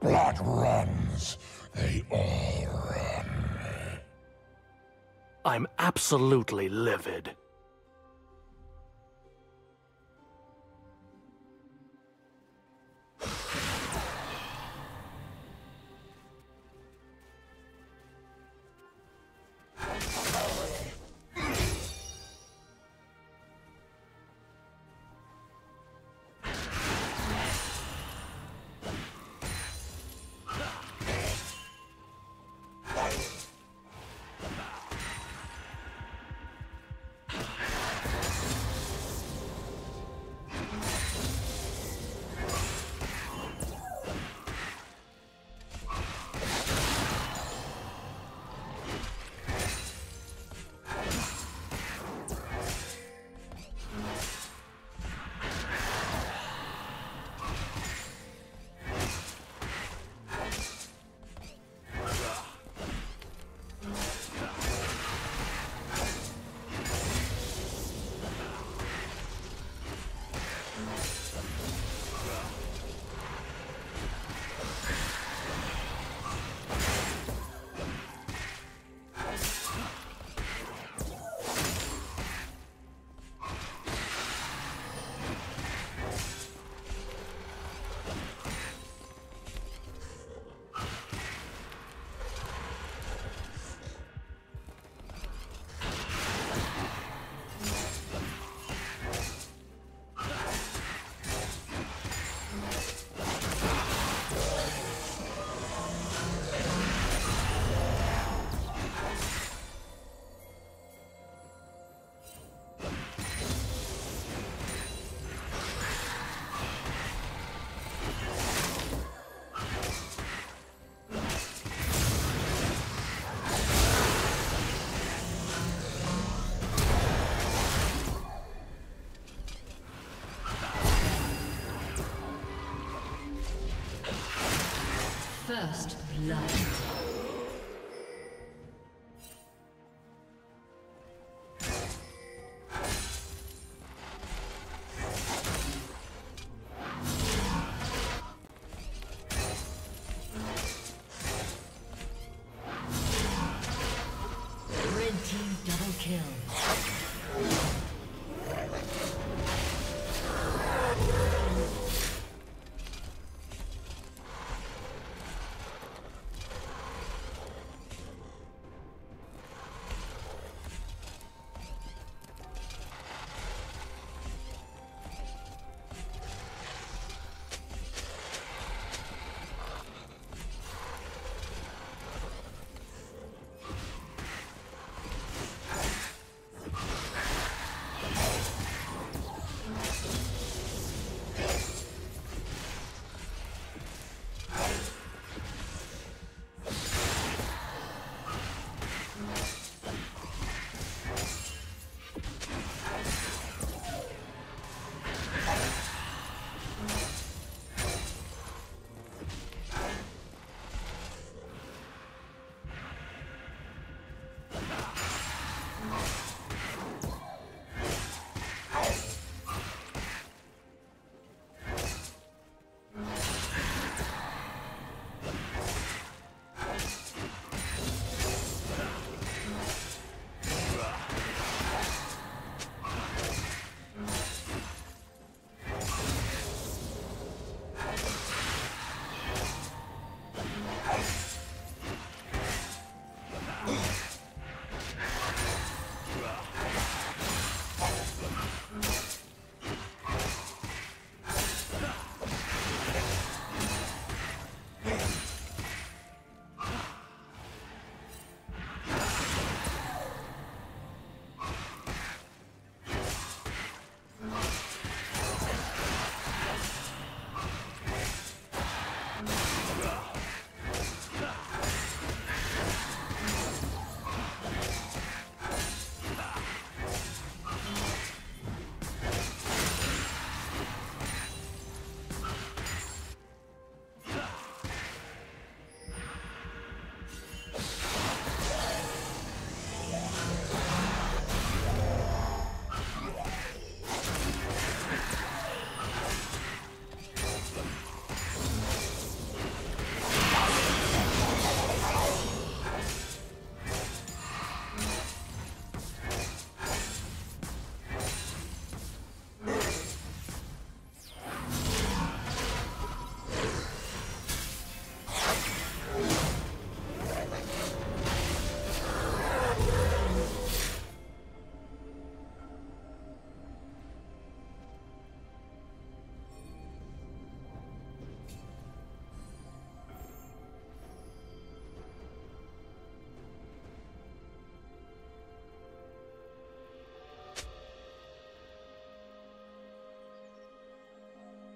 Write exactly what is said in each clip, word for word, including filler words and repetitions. Blood runs. They all run. I'm absolutely livid. First blood.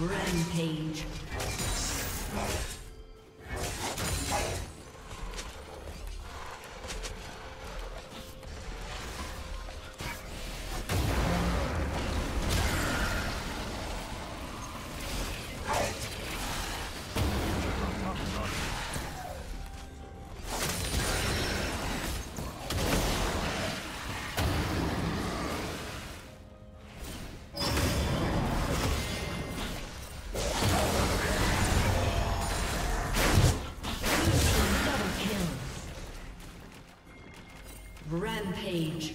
Rampage. Rampage.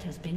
Has been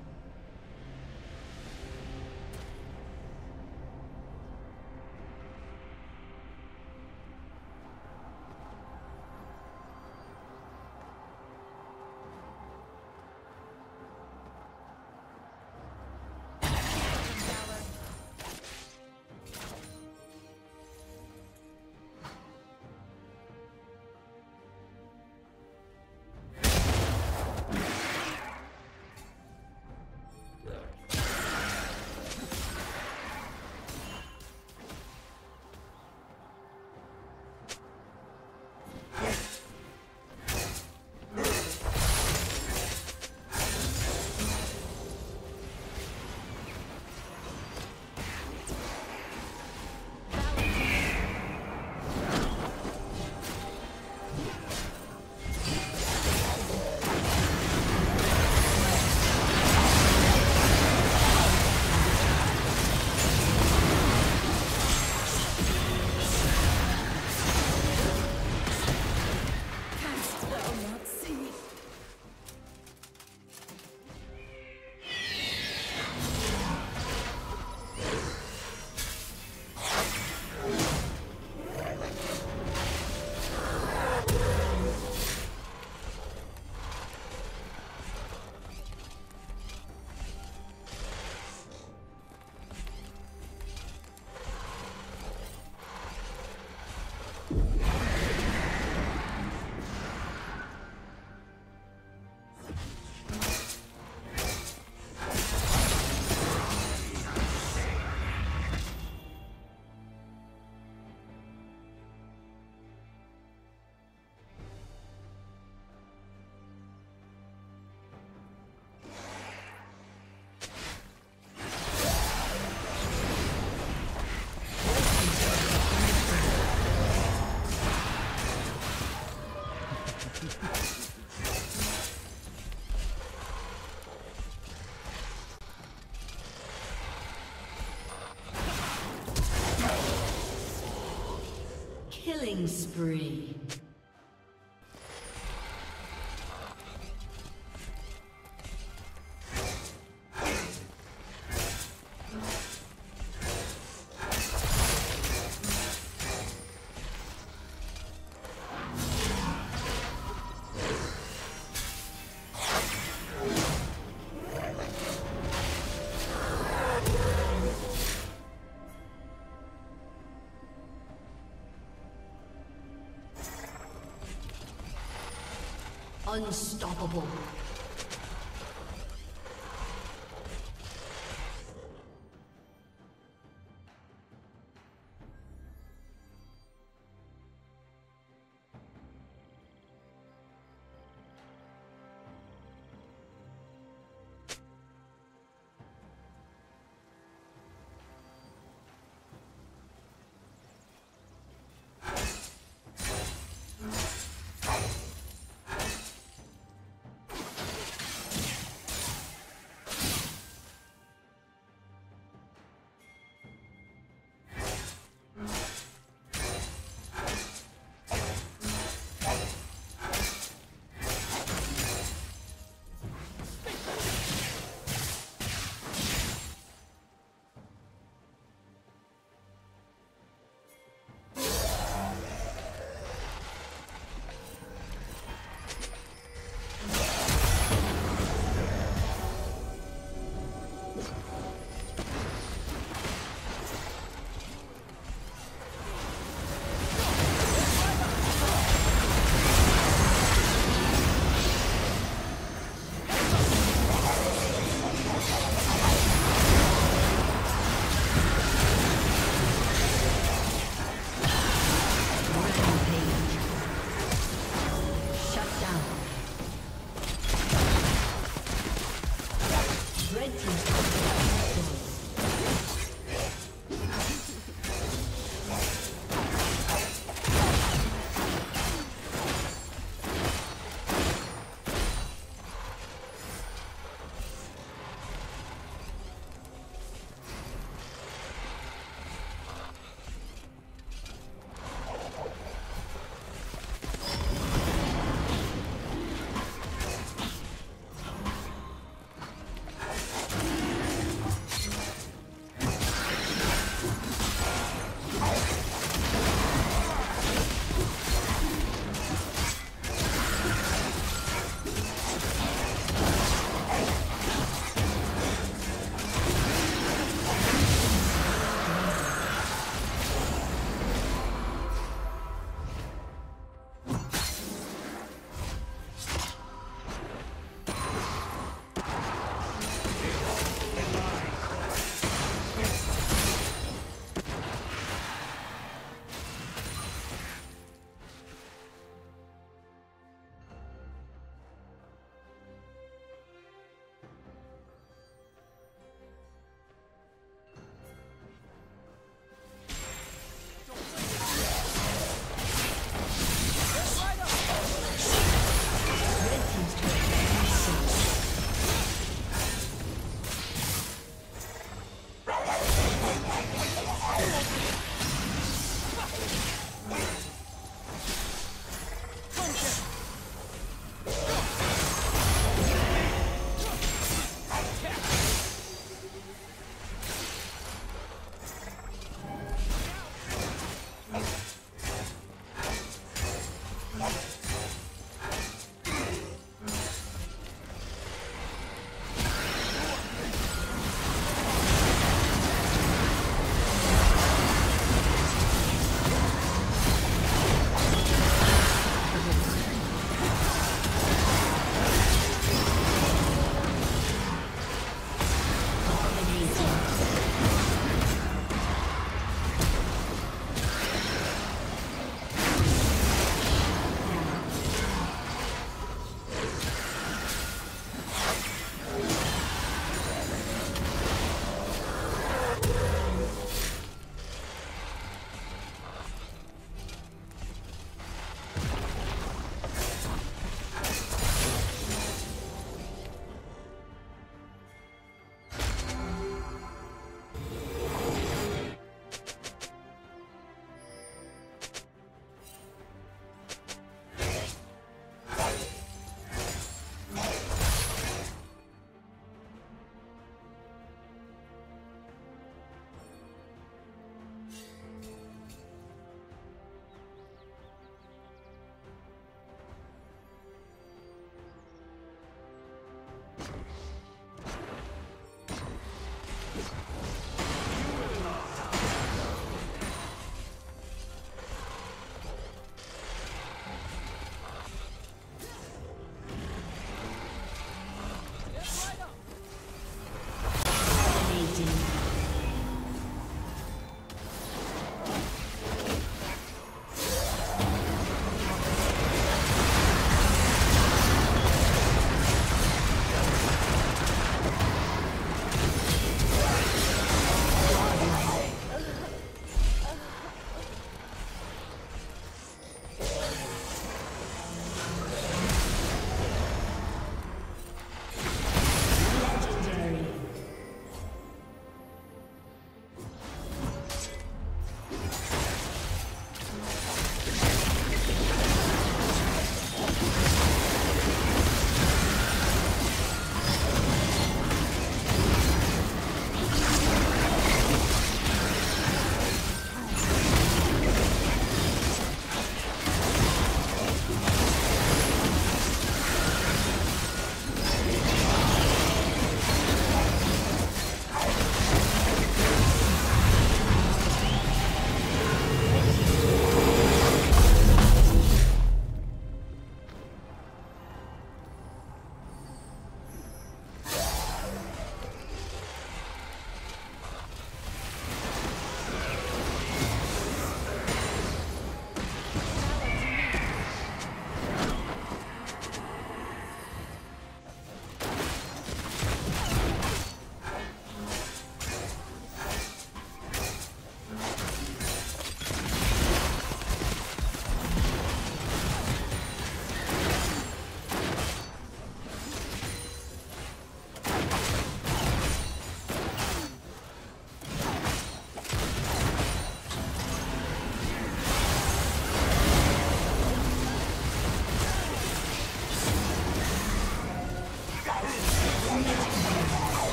Killing spree. Unstoppable.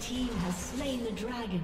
team has slain the dragon.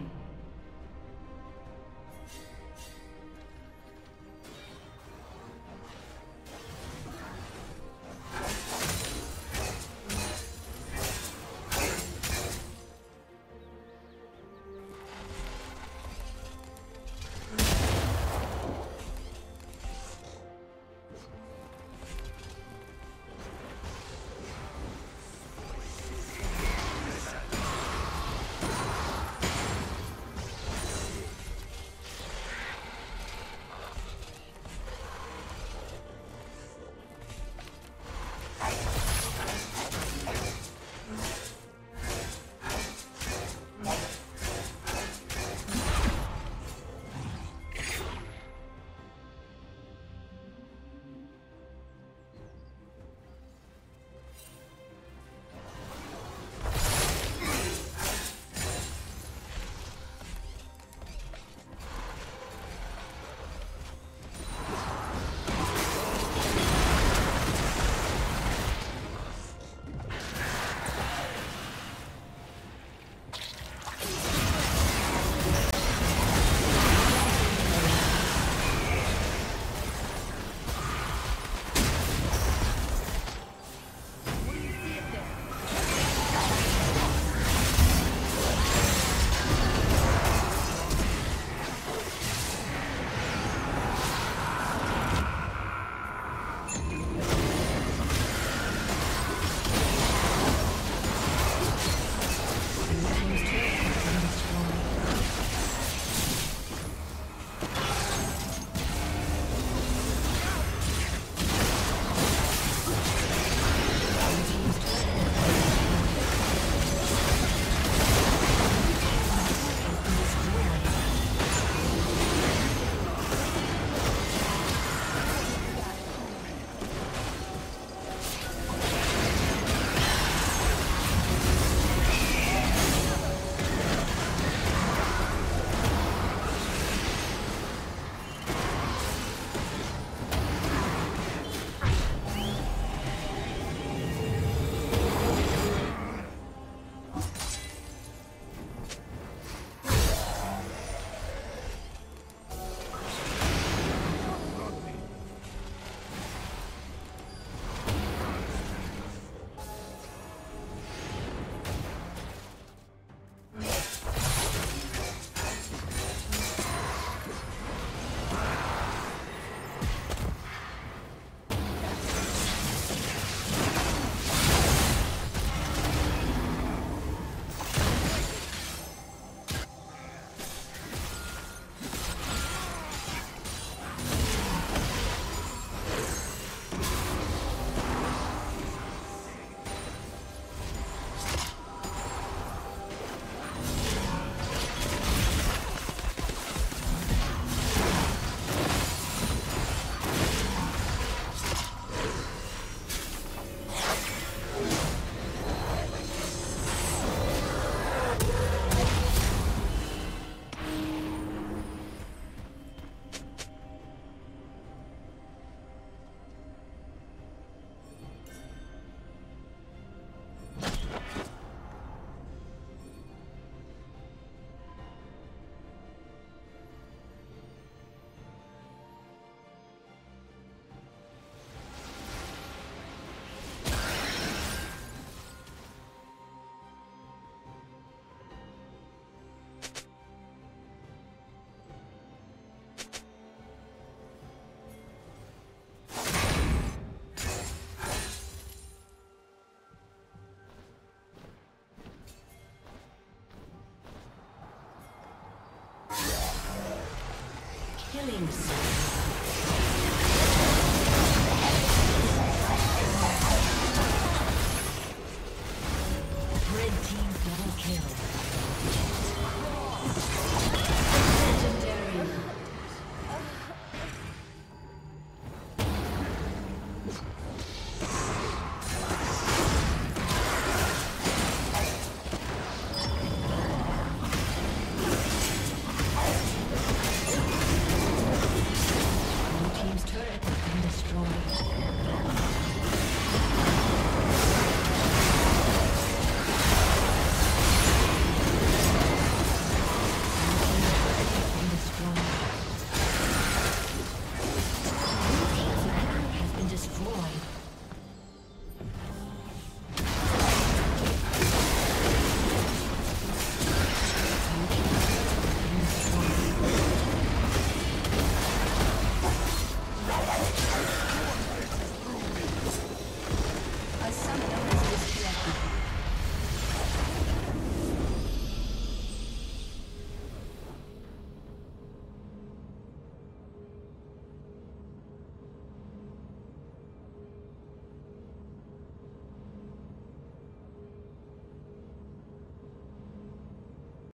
Killings. Legendary.